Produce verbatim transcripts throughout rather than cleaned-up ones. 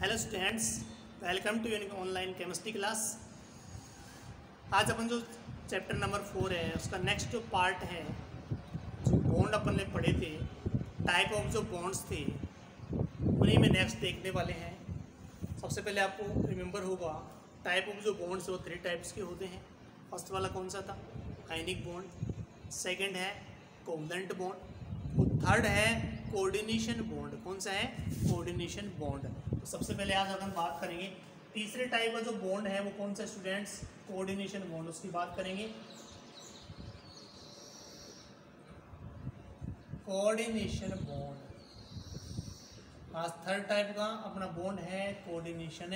Hello students, welcome to unique online chemistry class. आज अपन जो चैप्टर नंबर फोर है उसका नेक्स्ट जो पार्ट है, जो बॉन्ड अपन ने पढ़े थे, टाइप ऑफ जो बॉन्ड्स थे उन्हीं में नेक्स्ट देखने वाले हैं। सबसे पहले आपको रिमेंबर होगा टाइप ऑफ जो बॉन्ड्स वो थ्री टाइप्स के होते हैं। फर्स्ट वाला कौन सा था? Ionic bond. सेकेंड है कोवलेंट बॉन्ड। और थर्ड है कोऑर्डिनेशन बॉन्ड। कौन सा है? Coordination bond. तो सबसे पहले आज अपन बात करेंगे तीसरे टाइप का जो बॉन्ड है वो कौन सा स्टूडेंट्स? कोऑर्डिनेशन बॉन्ड, उसकी बात करेंगे। कोऑर्डिनेशन बॉन्ड आज थर्ड टाइप का अपना बॉन्ड है कोऑर्डिनेशन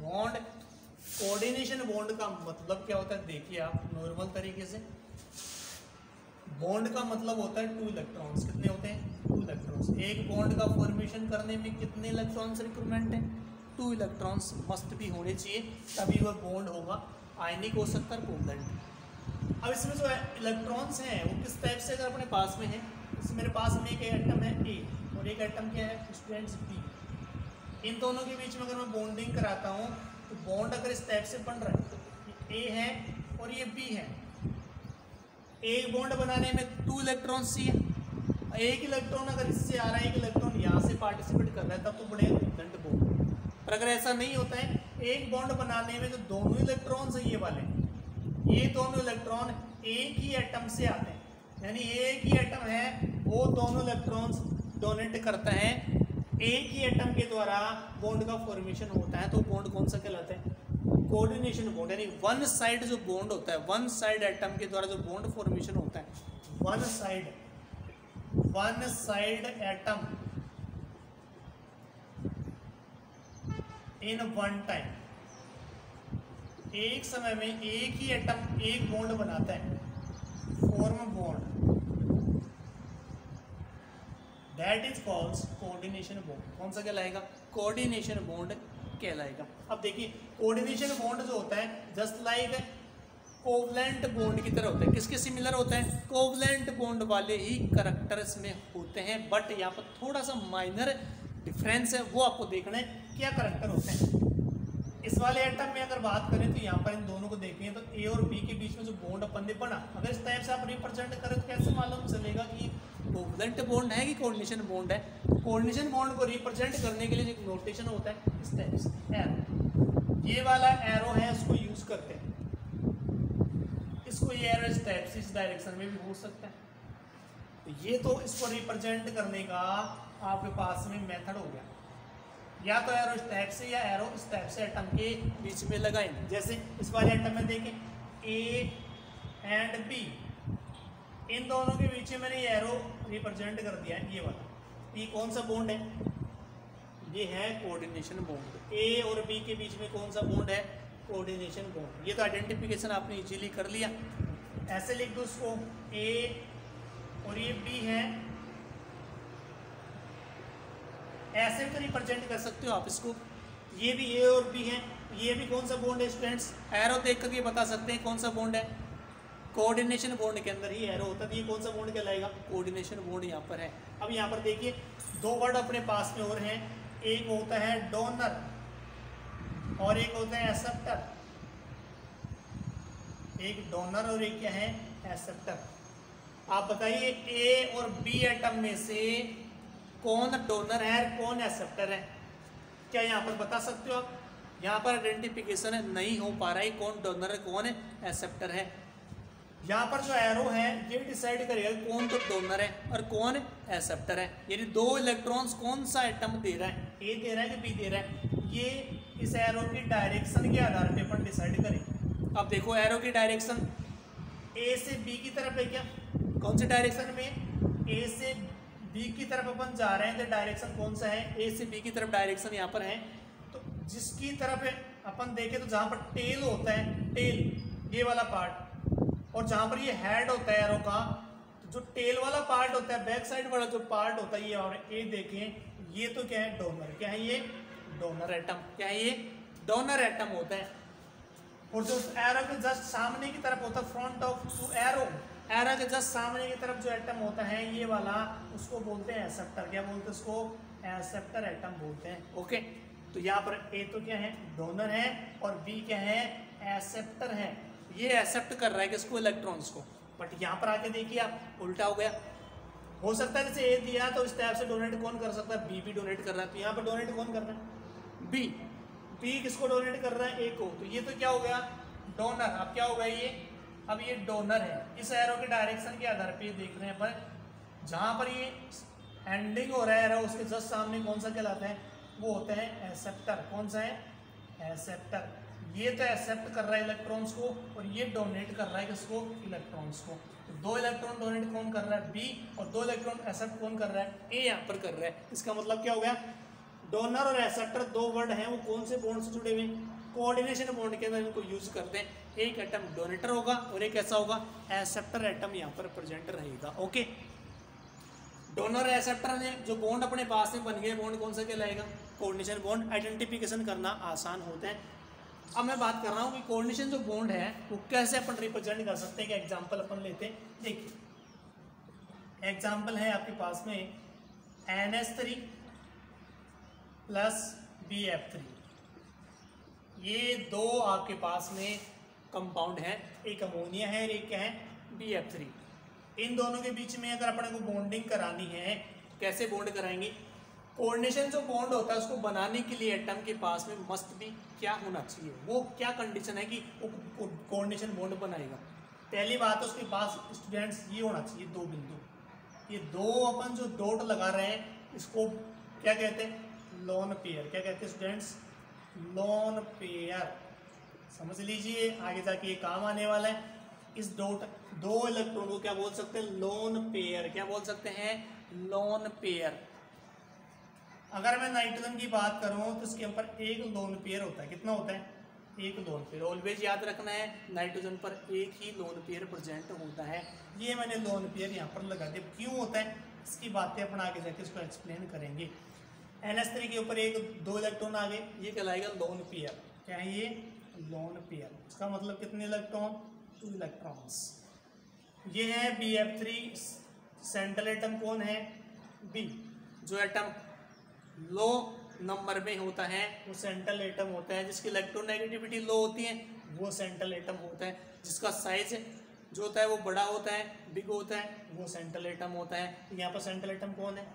बॉन्ड। कोऑर्डिनेशन बॉन्ड का मतलब क्या होता है? देखिए आप नॉर्मल तरीके से, बॉन्ड का मतलब होता है टू इलेक्ट्रॉन्स। कितने होते हैं? Two electrons. एक बॉन्ड का फॉर्मेशन करने में कितने इलेक्ट्रॉन्स रिक्वायरमेंट है? टू इलेक्ट्रॉन्स मस्ट भी होने चाहिए, तभी वह बॉन्ड होगा। आयनिक हो सकता है, कोवलेंट। अब इसमें जो इलेक्ट्रॉन्स हैं वो किस टाइप से अगर अपने पास में है? इसमें मेरे पास में एक एटम है ए और एक एटम क्या है स्टूडेंट्स? बी। इन दोनों के बीच में अगर मैं बॉन्डिंग कराता हूँ तो बॉन्ड अगर इस टाइप से बन रहा है, ए है और ये बी है। एक बॉन्ड बनाने में टू इलेक्ट्रॉन चाहिए। एक इलेक्ट्रॉन अगर इससे आ रहा है, एक इलेक्ट्रॉन यहाँ से पार्टिसिपेट कर रहा है, तब तो बने कोवलेंट बॉन्ड। पर अगर ऐसा नहीं होता है, एक बॉन्ड बनाने में जो दोनों इलेक्ट्रॉन्स हैं ये वाले, ये दोनों इलेक्ट्रॉन एक ही एटम से आते हैं, यानी एक ही एटम है वो दोनों इलेक्ट्रॉन्स डोनेट करता है। एक ही एटम के द्वारा बॉन्ड का फॉर्मेशन होता है, तो बॉन्ड कौन सा कहलाता है? Coordination bond. यानी वन साइड जो बॉन्ड होता है, वन साइड एटम के द्वारा जो बॉन्ड फॉर्मेशन होता है, one side one side atom in one time, एक समय में एक ही एटम एक बॉन्ड बनाता है, form bond, that is called coordination bond. कौन सा कहलाएगा? कोऑर्डिनेशन बॉन्ड कहलाएगा। अब देखिए कोऑर्डिनेशन बॉन्ड जो होता है जस्ट लाइक कोवलेंट बॉन्ड की तरह होता है। किसके सिमिलर होता है? कोवलेंट बॉन्ड वाले ही करैक्टर्स में होते हैं, बट यहाँ पर थोड़ा सा माइनर डिफरेंस है, वो आपको देखना है क्या करैक्टर होते हैं। इस वाले एटम में अगर बात करें तो यहाँ पर इन दोनों को देखें तो ए और बी के बीच में जो बॉन्ड अपन ने बना, अगर इस टाइप से आप रिप्रेजेंट करें तो कैसे मालूम चलेगा कि कोवलेंट बॉन्ड है कि कोऑर्डिनेशन बॉन्ड है? कोऑर्डिनेशन बॉन्ड को रिप्रेजेंट करने के लिए एक नोटेशन होता है इस टाइप से, एरो। ये वाला एरो है, उसको यूज करते हैं। इसको ये एरो इस टाइप से, इस डायरेक्शन में भी हो सकता है। तो ये तो इसको रिप्रेजेंट करने का आपके पास में मेथड हो गया, या तो एरो इस टाइप से या एरो इस टाइप से एटम के बीच में लगाएं। जैसे इस वाले एटम में देखें, ए एंड बी, इन दोनों के बीच में मैंने ये एरो रिप्रेजेंट कर दिया है, ये वाला। ये कौन सा बॉन्ड है? ये है कोऑर्डिनेशन बॉन्ड। ए और बी के बीच में कौन सा बॉन्ड है? Coordination bond. ये तो आइडेंटिफिकेशन आपने इजीली कर लिया। ऐसे लिख दो उसको, ए और ये बी है, ऐसे भी रिप्रेजेंट कर सकते हो आप इसको। ये भी ए और बी है, ये भी कौन सा बॉन्ड है स्टूडेंट्स? एरो देख करके बता सकते हैं कौन सा बॉन्ड है। कोऑर्डिनेशन बॉन्ड के अंदर ही एरो होता है, ये कौन सा बॉन्ड कहलाएगा? कोऑर्डिनेशन बॉन्ड यहाँ पर है। अब यहाँ पर देखिए दो वर्ड अपने पास में और हैं, एक होता है डोनर और एक होता है एक्सेप्टर। एक डोनर और एक क्या है? एक्सेप्टर। आप बताइए ए और बी एटम में से कौन डोनर है और कौन एक्सेप्टर है? क्या यहाँ पर बता सकते हो आप? यहाँ पर आइडेंटिफिकेशन नहीं हो पा रहा है, कौन डोनर है कौन एक्सेप्टर है। यहाँ पर जो एरो है ये डिसाइड करेगा कौन तो डोनर है और कौन एक्सेप्टर है। यानी दो इलेक्ट्रॉन्स कौन सा एटम दे रहा है, ए दे रहा है कि बी दे रहा है, ये इस एरो की डायरेक्शन के आधार पर अपन डिसाइड करें। अब देखो एरो की डायरेक्शन ए से बी की तरफ है, क्या कौन सी डायरेक्शन में? ए से बी की तरफ अपन जा रहे हैं, तो डायरेक्शन कौन सा है? ए से बी की तरफ डायरेक्शन यहाँ पर है, तो जिसकी तरफ अपन देखें तो जहाँ पर टेल होता है, टेल ये वाला पार्ट, और जहाँ पर ये हेड होता है एरो का, तो जो टेल वाला पार्ट होता है, बैक साइड वाला जो पार्ट होता है, ये और ए देखें, ये तो क्या है? डोनर। क्या है ये? Donor atom. क्या है ये? डोनर एटम होता है। और जो एरो के जस्ट सामने की तरफ होता है, front of to arrow, arrow के जस्ट सामने की तरफ जो एटम होता है ये वाला, उसको बोलते हैं एक्सेप्टर। क्या बोलते हैं उसको? एक्सेप्टर एटम बोलते हैं। ओके, तो यहाँ पर ए तो क्या है, डोनर है, और बी क्या है, एक्सेप्टर है। ये एक्सेप्ट कर रहा है किसको, इलेक्ट्रॉन्स को। बट यहाँ पर आके देखिए आप उल्टा हो गया। हो सकता है जैसे ए दिया तो इस टाइप से डोनेट कौन कर सकता है, बी भी डोनेट कर रहा है। तो यहाँ पर डोनेट कौन कर रहा है, बी। बी किसको डोनेट कर रहा है, ए को। तो ये तो क्या हो गया, डोनर। अब क्या हो गया ये, अब ये डोनर है। इस एरो के डायरेक्शन के आधार पे देख रहे हैं पर जहाँ पर ये एंडिंग हो रहा है एरो उसके जस्ट सामने कौन सा कहलाता है, वो होता है एक्सेप्टर। कौन सा है, एक्सेप्टर। ये तो एक्सेप्ट कर रहा है इलेक्ट्रॉन्स को और ये डोनेट कर रहा है किसको, इलेक्ट्रॉन्स को। तो दो इलेक्ट्रॉन डोनेट कौन कर रहा है, बी, और दो इलेक्ट्रॉन एक्सेप्ट कौन कर रहा है, ए यहाँ पर कर रहा है। इसका मतलब क्या हो गया, डोनर और एक्सेप्टर दो वर्ड हैं, वो कौन से बॉन्ड से जुड़े हुए हैं, कोऑर्डिनेशन बॉन्ड के अंदर इनको यूज करते हैं। एक एटम डोनेटर होगा और एक ऐसा होगा एक्सेप्टर एटम यहाँ पर प्रेजेंट रहेगा। ओके, डोनर एक्सेप्टर ने जो बॉन्ड अपने पास में बन गए, बॉन्ड कौन सा कहलाएगा, कोऑर्डिनेशन बॉन्ड। आइडेंटिफिकेशन करना आसान होता है। अब मैं बात कर रहा हूँ कि कोऑर्डिनेशन जो बॉन्ड है वो कैसे अपन रिप्रेजेंट कर सकते हैं। एक एग्जाम्पल अपन लेते हैं, देखिए एग्जाम्पल है आपके पास में N S three plus B F three. ये दो आपके पास में कंपाउंड हैं, एक अमोनिया है और एक है बी एफ थ्री। इन दोनों के बीच में अगर अपन को बॉन्डिंग करानी है, कैसे बॉन्ड कराएंगे, कोऑर्डिनेशन जो बॉन्ड होता है उसको बनाने के लिए एटम के पास में मस्ट भी क्या होना चाहिए, वो क्या कंडीशन है कि वो कोऑर्डिनेशन बॉन्ड बनाएगा। पहली बात है उसके पास स्टूडेंट्स ये होना चाहिए दो बिंदु। ये दो अपन जो डॉट लगा रहे हैं इसको क्या कहते हैं, लॉन पेयर। क्या कहते हैं स्टूडेंट्स, लॉन पेयर। समझ लीजिए आगे जाके ये काम आने वाला है। इस डॉट दो इलेक्ट्रॉन को क्या बोल सकते हैं, लॉन पेयर। क्या बोल सकते हैं, लॉन पेयर। अगर मैं नाइट्रोजन की बात करूं तो इसके ऊपर एक लॉन पेयर होता है। कितना होता है, एक लोन पेयर। ऑलवेज याद रखना है नाइट्रोजन पर एक ही लोन पेयर प्रेजेंट होता है। ये मैंने लोन पेयर यहाँ पर लगा दिया। क्यों होता है इसकी बातें अपन आगे जाके इसको एक्सप्लेन करेंगे। एन एस थ्री के ऊपर एक दो इलेक्ट्रॉन आ गए, ये कहलाएगा लोन पेयर। क्या है ये, लोन पेयर। इसका मतलब कितने इलेक्ट्रॉन, टू इलेक्ट्रॉन्स। ये है B F three, central atom कौन है, बी। जो एटम लो नंबर में होता है वो सेंट्रल एटम होता है, जिसकी इलेक्ट्रोनेगेटिविटी लो होती है वो सेंट्रल एटम होता है, जिसका साइज जो होता है वो बड़ा होता है, बिग होता है, वो सेंट्रल एटम होता है। यहाँ पर सेंट्रल एटम कौन है,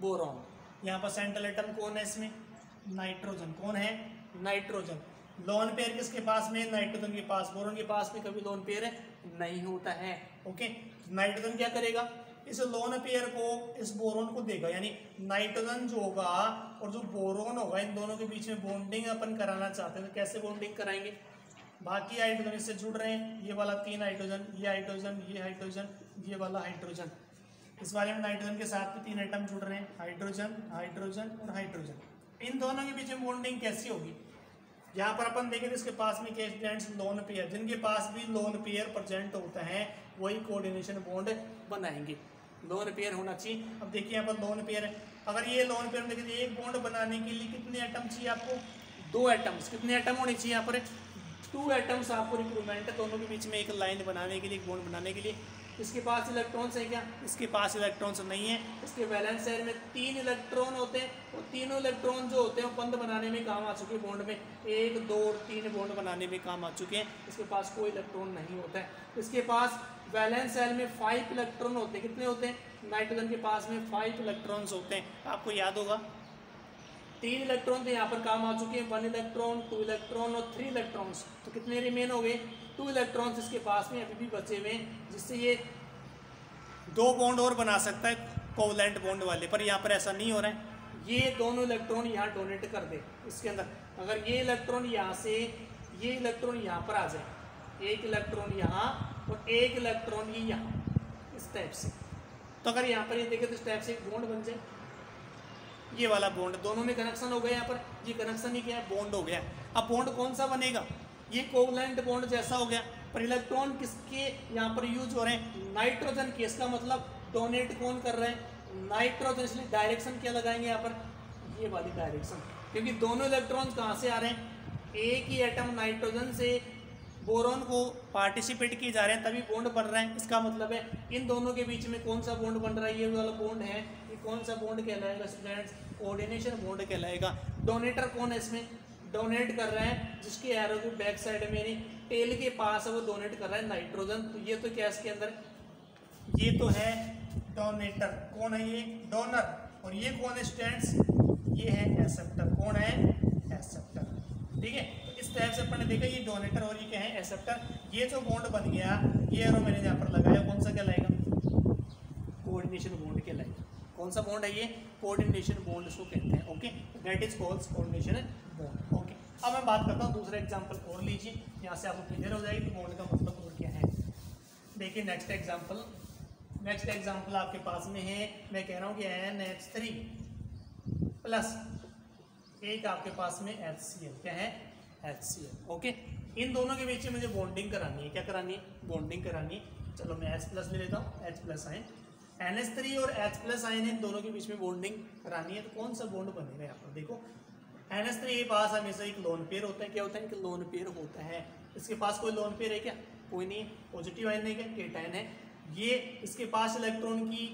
बोरॉन। यहाँ पर सेंट्रल एटम कौन है, इसमें नाइट्रोजन। कौन है, नाइट्रोजन। लोन पेयर किसके पास में, नाइट्रोजन के पास। बोरोन के पास में कभी लोन पेयर नहीं होता है। ओके, नाइट्रोजन क्या करेगा, इस लोन पेयर को इस बोरोन को देगा। यानी नाइट्रोजन जो होगा और जो बोरोन होगा, इन दोनों के बीच में बॉन्डिंग अपन कराना चाहते हैं। तो कैसे बॉन्डिंग कराएंगे, बाकी हाइड्रोजन इससे जुड़ रहे हैं, ये वाला तीन हाइड्रोजन, ये हाइड्रोजन, ये हाइड्रोजन, ये वाला हाइड्रोजन। इस बारे में नाइट्रोजन के साथ में तीन एटम जुड़ रहे हैं, हाइड्रोजन, हाइड्रोजन और हाइड्रोजन। इन दोनों के बीच में बॉन्डिंग कैसी होगी, यहाँ पर अपन देखें। इसके पास में क्या स्टूडेंट्स, लोन पेयर। जिनके पास भी लोन पेयर प्रेजेंट होता है वही कोऑर्डिनेशन बॉन्ड बनाएंगे। लोन पेयर होना चाहिए। अब देखिए यहाँ पर लोन पेयर है। अगर ये लोन पेयर देखिए, एक बॉन्ड बनाने के लिए कितने एटम चाहिए आपको, दो एटम्स। कितने एटम होने चाहिए, यहाँ पर टू एटम्स आपको रिक्वायरमेंट है दोनों के बीच में एक लाइन बनाने के लिए, एक बॉन्ड बनाने के लिए। इसके पास इलेक्ट्रॉन्स है क्या, इसके पास इलेक्ट्रॉन्स नहीं है। इसके वैलेंस शेल में तीन इलेक्ट्रॉन होते हैं और तीनों इलेक्ट्रॉन जो होते हैं वो बंद बनाने में काम आ चुके हैं बॉन्ड में। एक, दो और तीन बॉन्ड बनाने में काम आ चुके हैं। इसके पास कोई इलेक्ट्रॉन नहीं होता है। इसके पास वैलेंस शेल में फाइव इलेक्ट्रॉन होते हैं। कितने होते हैं, नाइट्रोजन के पास में फाइव इलेक्ट्रॉन्स होते हैं। आपको याद होगा तीन इलेक्ट्रॉन तो यहाँ पर काम आ चुके हैं, वन इलेक्ट्रॉन, टू इलेक्ट्रॉन और थ्री इलेक्ट्रॉन्स। तो कितने रिमेन हो गए, टू इलेक्ट्रॉन्स इसके पास में अभी भी बचे हुए हैं, जिससे ये दो बॉन्ड और बना सकता है कोवलेंट बॉन्ड वाले। पर यहाँ पर ऐसा नहीं हो रहा है। ये दोनों इलेक्ट्रॉन यहाँ डोनेट कर दे इसके अंदर। अगर ये इलेक्ट्रॉन यहाँ से, ये इलेक्ट्रॉन यहाँ पर आ जाए, एक इलेक्ट्रॉन यहाँ और एक इलेक्ट्रॉन ही यहाँ, इस टाइप से। तो अगर यहाँ पर ये देखें तो इस टाइप से एक बॉन्ड बन जाए, ये वाला बॉन्ड। दोनों में कनेक्शन हो गया, यहाँ पर ये कनेक्शन ही क्या है, बॉन्ड हो गया। अब बॉन्ड कौन सा बनेगा, ये कोवलेंट बॉन्ड जैसा हो गया। पर इलेक्ट्रॉन किसके यहाँ पर यूज हो रहे हैं, नाइट्रोजन के। इसका मतलब डोनेट कौन कर रहे हैं, नाइट्रोजन। इसलिए डायरेक्शन क्या लगाएंगे यहाँ पर, ये वाली डायरेक्शन, क्योंकि दोनों इलेक्ट्रॉन कहाँ से आ रहे हैं, एक ही एटम नाइट्रोजन से, बोरॉन को पार्टिसिपेट किए जा रहे हैं तभी बॉन्ड बन रहे हैं। इसका मतलब है इन दोनों के बीच में कौन सा बॉन्ड बन रहा है, ये वाला बॉन्ड है, ये कौन सा बॉन्ड कहलाएगा स्टूडेंट्स, कोऑर्डिनेशन बॉन्ड कहलाएगा। डोनेटर कौन है इसमें, डोनेट कर रहे हैं जिसके एरो की बैक साइड में टेल के पास है वो डोनेट कर रहा है नाइट्रोजन। तो ये तो क्या इसके अंदर, ये तो है डोनेटर। कौन है ये, डोनर। और ये कौन है स्टूडेंट्स, ये है एक्सेप्टर। कौन है, एक्सेप्टर। ठीक है, तो इस टाइप से अपन ने देखा ये डोनेटर और ये क्या है, एक्सेप्टर। ये जो बॉन्ड बन गया, ये एरो मैंने यहाँ पर लगाया, कौन सा कहलाएगा, कोऑर्डिनेशन बॉन्ड कहलाएगा। कौन सा बॉन्ड है ये, कोऑर्डिनेशन बॉन्ड इसको कहते हैं। Okay, that is called coordination bond. Okay, अब मैं बात करता हूँ दूसरा एग्जांपल और लीजिए, यहाँ से आपको क्लियर हो जाएगी बॉन्ड का मतलब और क्या है। देखिए नेक्स्ट एग्जांपल, नेक्स्ट एग्जांपल आपके पास में है, मैं कह रहा हूँ कि एन एच थ्री प्लस एक आपके पास में एच सी एल, क्या है, एच सी एल। ओके, इन दोनों के बीच में मुझे बॉन्डिंग करानी है, क्या करानी है, बॉन्डिंग करानी है। चलो मैं एच प्लस ले लेता हूँ, H plus ion, N H three और एच प्लस आइन, इन दोनों के बीच में बॉन्डिंग करानी है। तो कौन सा बॉन्ड बनेगा यहाँ पर, देखो एन एच थ्री के पास हमेशा एक लोन पेयर होता है, क्या होता है कि लोन पेयर होता है। इसके पास कोई लोन पेयर है क्या, कोई नहीं, पॉजिटिव आयन है क्या, केटायन है ये। इसके पास इलेक्ट्रॉन की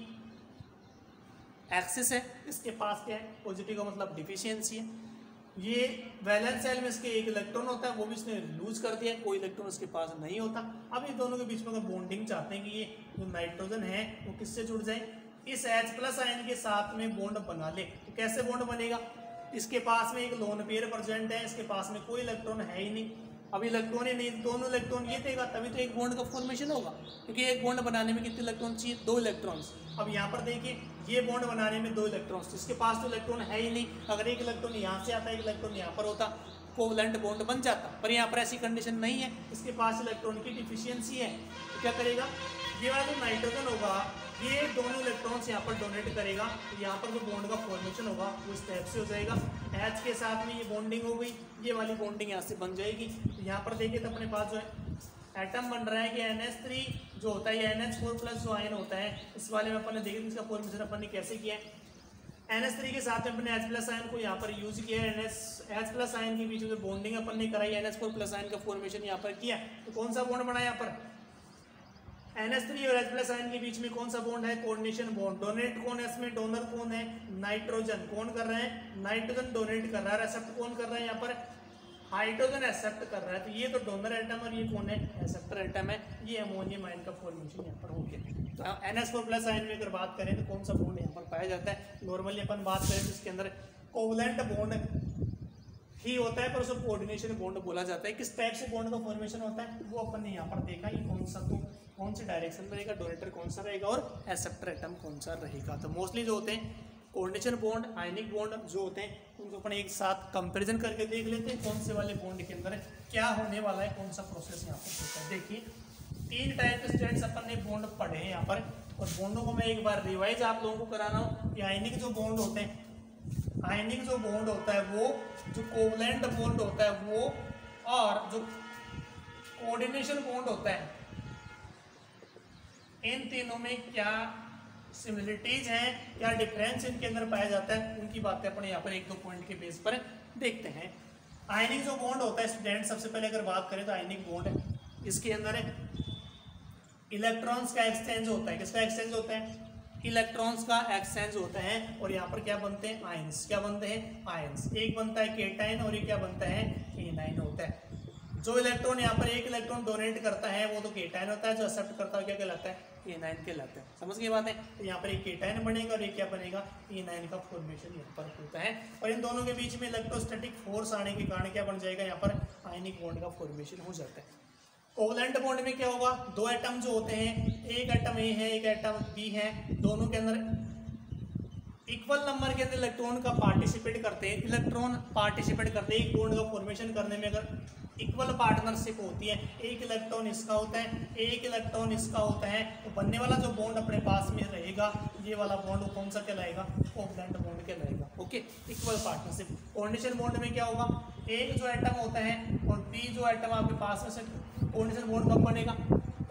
एक्सेस है, इसके पास क्या है, पॉजिटिव का मतलब डिफिशियंसी है। ये वैलेंस सेल में इसके एक इलेक्ट्रॉन होता है, वो भी इसने लूज कर दिया, कोई इलेक्ट्रॉन इसके पास नहीं होता। अब इन दोनों के बीच में अगर बॉन्डिंग चाहते हैं कि ये जो नाइट्रोजन है वो किससे जुड़ जाए, इस H प्लस आयन के साथ में बॉन्ड बना ले, तो कैसे बॉन्ड बनेगा। इसके पास में एक लोन पेयर प्रेजेंट है, इसके पास में कोई इलेक्ट्रॉन है ही नहीं, अब इलेक्ट्रॉन ही नहीं, दोनों इलेक्ट्रॉन ये देगा तभी तो एक बॉन्ड का फॉर्मेशन होगा, क्योंकि एक बॉन्ड बनाने में कितने इलेक्ट्रॉन चाहिए, दो इलेक्ट्रॉन्स। अब यहाँ पर देखिए ये बॉन्ड बनाने में दो इलेक्ट्रॉन्स, इसके पास तो इलेक्ट्रॉन है ही नहीं, अगर एक इलेक्ट्रॉन यहाँ से आता, एक इलेक्ट्रॉन यहाँ पर होता, कोवलेंट बॉन्ड बन जाता। पर यहाँ पर ऐसी कंडीशन नहीं है, इसके पास इलेक्ट्रॉन की डिफिशियंसी है, तो क्या करेगा, ये वाला जो नाइट्रोजन होगा ये दोनों इलेक्ट्रॉन्स यहाँ पर डोनेट करेगा, तो यहाँ पर जो बॉन्ड का फॉर्मेशन होगा वो इस टाइप से हो जाएगा। H के साथ में ये बॉन्डिंग हो गई, ये वाली बॉन्डिंग यहाँ से बन जाएगी। तो यहाँ पर देखिए तो अपने पास जो है एटम बन रहा है कि एन एच थ्री जो होता है ये एन एच फोर प्लस जो आयन होता है, इस वाले में अपन ने देखिए इसका फॉर्मेशन अपन ने कैसे किया है। एन एच थ्री के साथ में अपने H प्लस आयन को यहाँ पर यूज किया है, एन एच प्लस आयन के बीच में बॉन्डिंग अपन ने कराई, N H four plus ion का फॉर्मेशन यहाँ पर किया, तो कौन सा बॉन्ड बना यहाँ पर, एन एच थ्री और H प्लस आयन के बीच में कौन सा बॉन्ड है, कोऑर्डिनेशन बॉन्ड। डोनेट कौन है इसमें, डोनर कौन है, नाइट्रोजन। कौन कर रहे हैं, नाइट्रोजन डोनेट कर रहा है। एक्सेप्ट कौन कर रहा है, यहाँ पर हाइड्रोजन एक्सेप्ट कर रहा है। तो ये तो डोनर एटम और ये कौन है, एक्सेप्टर एटम है। ये अमोनियम आयन का फॉर्मेशन यहाँ पर हो गया। तो N H four plus ion में अगर बात करें तो कौन सा बॉन्ड यहाँ पर पाया जाता है, नॉर्मली अपन बात करें तो इसके अंदर कोवलेंट बॉन्ड ही होता है, पर उसको कोऑर्डिनेशन बॉन्ड बोला जाता है। किस टाइप से बॉन्ड का फॉर्मेशन होता है वो अपन ने यहाँ पर देखा, ये कौन सा तो कौन से डायरेक्शन रहेगा, डोनेटर कौन सा रहेगा और एक्सेप्टर एटम कौन सा रहेगा। तो मोस्टली जो होते हैं कोऑर्डिनेशन बॉन्ड, आयनिक बॉन्ड जो होते हैं उनको अपन एक साथ कंपेरिजन करके देख लेते हैं कौन से वाले बॉन्ड के अंदर क्या होने वाला है, कौन सा प्रोसेस यहाँ पर होता है। देखिए तीन टाइप के स्टूडेंट्स अपन ने बॉन्ड पढ़े हैं यहाँ पर, और बॉन्डों को मैं एक बार रिवाइज आप लोगों को करा रहा हूँ कि आयनिक जो बॉन्ड होते हैं, आयनिक जो बॉन्ड होता है वो, जो कोवलेंट बॉन्ड होता है वो, और जो कोऑर्डिनेशन बॉन्ड होता है, इन तीनों में क्या सिमिलरिटीज हैं, क्या डिफरेंस इनके अंदर पाया जाता है, उनकी बातें अपन यहाँ पर एक दो पॉइंट के बेस पर देखते हैं। आयनिक जो बॉन्ड होता है स्टूडेंट, सबसे पहले अगर बात करें तो आयनिक बॉन्ड है, इसके अंदर इलेक्ट्रॉन्स का एक्सचेंज होता है। किसका एक्सचेंज होता है, इलेक्ट्रॉन्स का एक्सचेंज होता है, और यहाँ पर क्या बनते हैं, आयंस। क्या बनते हैं, आयंस। एक बनता है केटाइन और ये क्या बनता है, एनाइन होता है। जो इलेक्ट्रॉन यहाँ पर एक इलेक्ट्रॉन डोनेट करता है वो तो केटाइन होता है, जो एक्सेप्ट करता है क्या कहलाता है, एनाइन कहलाता है। समझ गई बात है, तो यहाँ पर एक केटाइन बनेगा और ये क्या बनेगा, एनाइन का फॉर्मेशन यहाँ पर होता है। और इन दोनों के बीच में इलेक्ट्रोस्टैटिक फोर्स आने के कारण क्या बन जाएगा, यहाँ पर आयनिक बॉन्ड का फॉर्मेशन हो जाता है। कोवलेंट बॉन्ड में क्या होगा, दो एटम जो होते हैं, एक एटम ए है एक एटम बी है, दोनों के अंदर इक्वल नंबर के अंदर इलेक्ट्रॉन का पार्टिसिपेट करते हैं, इलेक्ट्रॉन पार्टिसिपेट करते हैं एक बॉन्ड का फॉर्मेशन करने में। अगर इक्वल पार्टनरशिप होती है, एक इलेक्ट्रॉन इसका होता है एक इलेक्ट्रॉन इसका होता है, तो बनने वाला जो बॉन्ड अपने पास में रहेगा ये वाला बॉन्ड कौन सा कहलाएगा, कोवलेंट बॉन्ड कहलाएगा। Okay, equal partnership. Coordination bond में क्या होगा, एक जो एटम होता है और बी जो एटम आपके पास में से कोऑर्डिनेशन बॉन्ड कब बनेगा,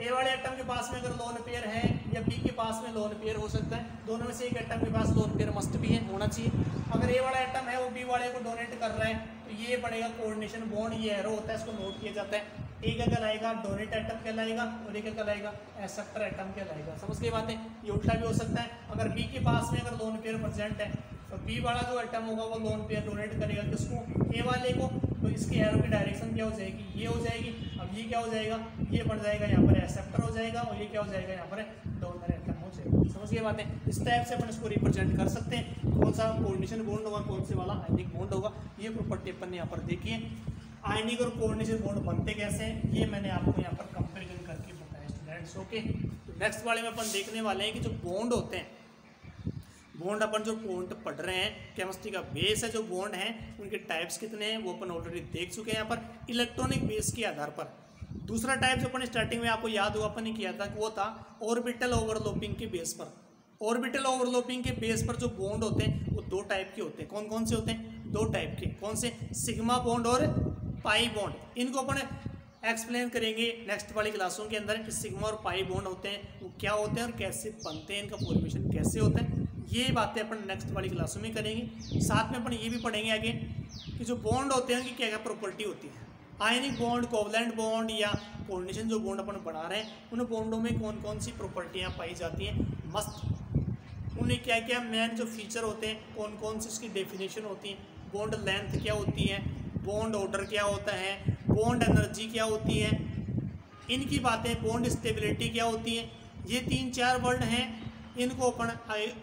ए वाले एटम के पास में अगर लोन पेयर है या बी के पास में लोन पेयर हो सकता है, दोनों में से एक एटम के पास लोन पेयर मस्ट भी है, होना चाहिए। अगर ए वाला एटम है वो बी वाले को डोनेट कर रहा है तो ये बनेगा कोऑर्डिनेशन बॉन्ड, ये एरो होता है, इसको नोट किया जाता है। टी क्या कहलाएगा, डोनेट एटम कहलाएगा। और ये क्या कहलाएगा, एक्सेप्टर एटम कहलाएगा। समझ के बात है, ये उल्टा भी हो सकता है। अगर बी के पास में अगर लोन पेयर प्रेजेंट है तो बी वाला जो एटम होगा वो लोन पेयर डोनेट करेगा किसको, ए वाले को। तो इसकी एरो की डायरेक्शन क्या हो जाएगी, ये हो जाएगी। अब ये क्या हो जाएगा, ये बढ़ जाएगा, यहाँ पर एक्सेप्टर हो जाएगा। और ये क्या हो जाएगा, यहाँ पर डोनर एटम हो जाएगा। समझ गए बातें, इस टाइप से अपन इसको रिप्रेजेंट कर सकते हैं। कौन सा कोऑर्डिनेशन बॉन्ड होगा, कौन से वाला आयनिक बॉन्ड होगा, ये प्रॉपर्टी अपन यहाँ पर देखिए। आयनिक और कोऑर्डिनेशन बॉन्ड बनते कैसे हैं, ये मैंने आपको यहाँ पर कंपेरिजन करके बताया स्टूडेंट्स। ओके, तो नेक्स्ट वाले में अपन देखने वाले हैं कि जो बॉन्ड होते हैं, बॉन्ड अपन जो बॉन्ड पढ़ रहे हैं केमिस्ट्री का बेस है, जो बॉन्ड हैं उनके टाइप्स कितने हैं वो अपन ऑलरेडी देख चुके हैं यहाँ पर इलेक्ट्रॉनिक बेस के आधार पर। दूसरा टाइप जो अपन स्टार्टिंग में आपको याद हुआ अपन ने किया था वो था ऑर्बिटल ओवरलैपिंग के बेस पर। ऑर्बिटल ओवरलैपिंग के बेस पर जो बॉन्ड होते हैं वो दो टाइप के होते हैं। कौन कौन से होते हैं, दो टाइप के। कौन से, सिग्मा बॉन्ड और पाई बॉन्ड। इनको अपन एक्सप्लेन करेंगे नेक्स्ट वाली क्लासों के अंदर कि सिग्मा और पाई बॉन्ड होते हैं वो क्या होते हैं और कैसे बनते हैं, इनका फॉर्मेशन कैसे होता है। ये बातें अपन नेक्स्ट वाली क्लासों में करेंगे। साथ में अपन ये भी पढ़ेंगे आगे कि जो बॉन्ड होते हैं उनकी क्या क्या प्रॉपर्टी होती है। आयनिक बॉन्ड, कोवलेंट बॉन्ड या कोऑर्डिनेशन जो बॉन्ड अपन बना रहे हैं उन बॉन्डों में कौन कौन सी प्रॉपर्टियाँ पाई जाती हैं, मस्त उन्हें क्या क्या मेन जो फीचर होते हैं, कौन कौन सी उसकी डेफिनेशन होती है, बॉन्ड लेंथ क्या होती है, बॉन्ड ऑर्डर क्या होता है, बॉन्ड एनर्जी क्या होती है, इनकी बातें, बॉन्ड स्टेबिलिटी क्या होती है। ये तीन चार वर्ड हैं, इनको अपन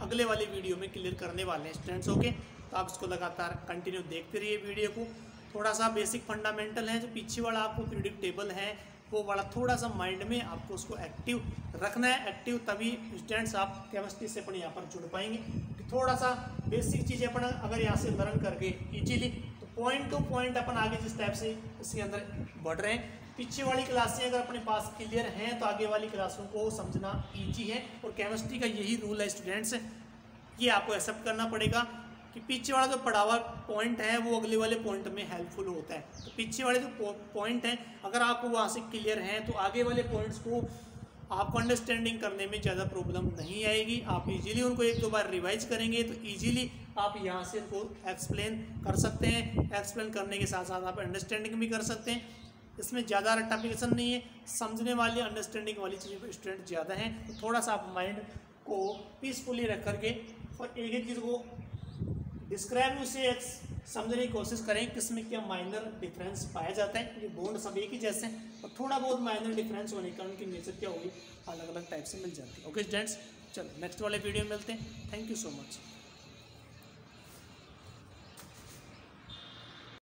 अगले वाले वीडियो में क्लियर करने वाले हैं स्टूडेंट्स। ओके, तो आप इसको लगातार कंटिन्यू देखते रहिए वीडियो को। थोड़ा सा बेसिक फंडामेंटल है, जो पीछे वाला आपको प्रिडिक्टेबल है वो वाला थोड़ा सा माइंड में आपको उसको एक्टिव रखना है। एक्टिव तभी स्टूडेंट्स आप केमिस्ट्री से अपन यहाँ पर जुड़ पाएंगे। थोड़ा सा बेसिक चीज़ें अपन अगर यहाँ से लर्न करके ईजीली पॉइंट टू पॉइंट अपन आगे जिस टाइप से इसके अंदर बढ़ रहे हैं, पीछे वाली क्लासें अगर अपने पास क्लियर हैं तो आगे वाली क्लासों को समझना ईजी है। और केमिस्ट्री का यही रूल है स्टूडेंट्स, ये आपको एक्सेप्ट करना पड़ेगा कि पीछे वाला जो पढ़ा हुआ पॉइंट है वो अगले वाले पॉइंट में हेल्पफुल होता है। तो पीछे वाले जो पॉइंट हैं अगर आपको वहाँ से क्लियर हैं तो आगे वाले पॉइंट्स को आपको अंडरस्टैंडिंग करने में ज़्यादा प्रॉब्लम नहीं आएगी। आप इजीली उनको एक दो बार रिवाइज करेंगे तो इजीली आप यहाँ से उनको एक्सप्लेन कर सकते हैं। एक्सप्लेन करने के साथ साथ आप अंडरस्टैंडिंग भी कर सकते हैं। इसमें ज़्यादा रट्टा फिकेशन नहीं है, समझने वाली अंडरस्टैंडिंग वाली चीज़ों पर स्टूडेंट ज़्यादा हैं। तो थोड़ा सा आप माइंड को पीसफुली रख करके और एक एक चीज़ को डिस्क्राइब उसे एक समझने की कोशिश करें किस में क्या माइनर डिफरेंस पाया जाता है। ये बॉन्ड सब एक ही जैसे हैं और थोड़ा बहुत माइनर डिफरेंस होने के कारण उनकी नेचर क्या होगी अलग अलग टाइप से मिल जाती है। ओके स्टूडेंट्स, चलो नेक्स्ट वाले वीडियो में मिलते हैं। Thank you so much.